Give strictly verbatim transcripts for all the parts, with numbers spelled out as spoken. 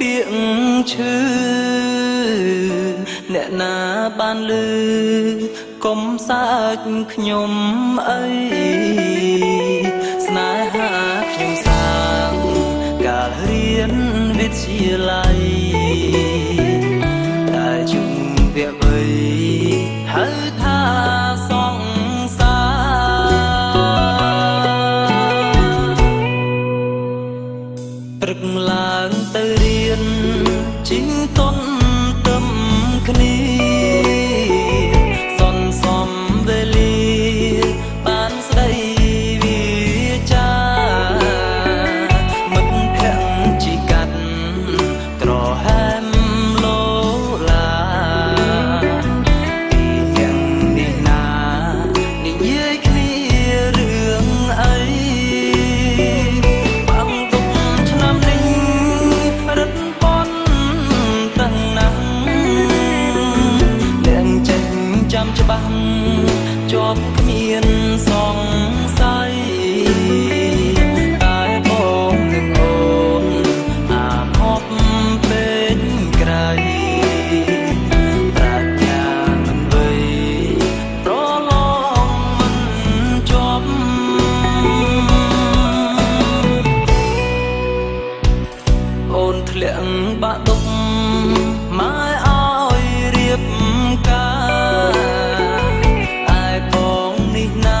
tiếng chư nẹ na ban lư công sát nhom ấy na hát nhom sang cả riêng viết chia lại đại chúng việc ấy hãy tha song xa trực làng tới điên chính tôn tâm kni son xóm về ly bán xây vì cha mất hẹn chỉ cắt trò hem lỗ là đi nhận đi na đi dưới khi đường ấy bằng tục nam ninh đất con tầng nắng đèn tranh chăm cho bằng cho miền sóng say tại bóng ngừng ồn à hóp bên cày ta nhà mình vây pro lòng mình chóp ôn thượng bạ túc mãi oi riệp ca ai bóng ni na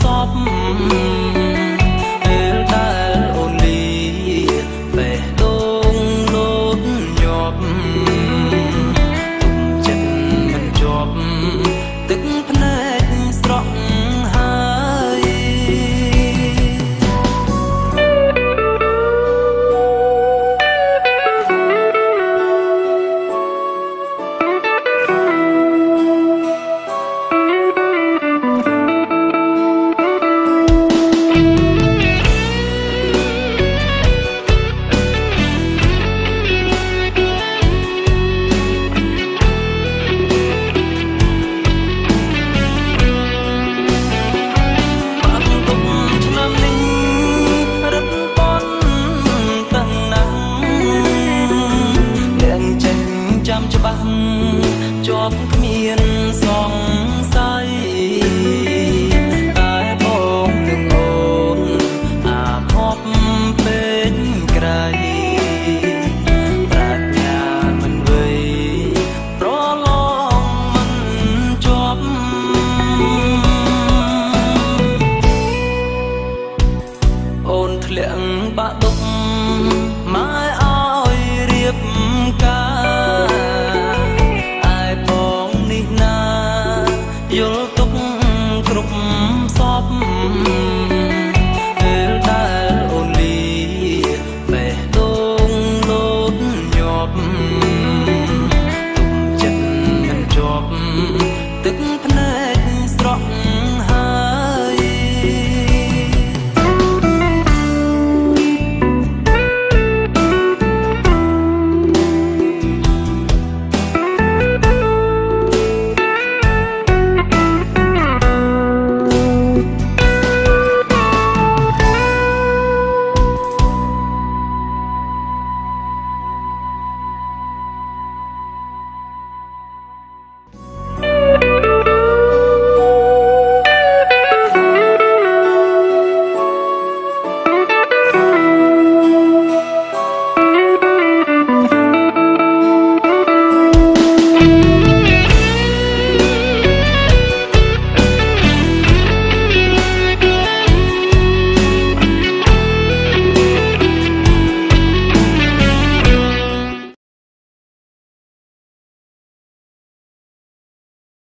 xóp chóp miền sóng say tại bóng ngừng ồn à hóp bên cày ta nhà mình vây pro lòng mình chóp ôn thượng bạ túc mãi oi riệp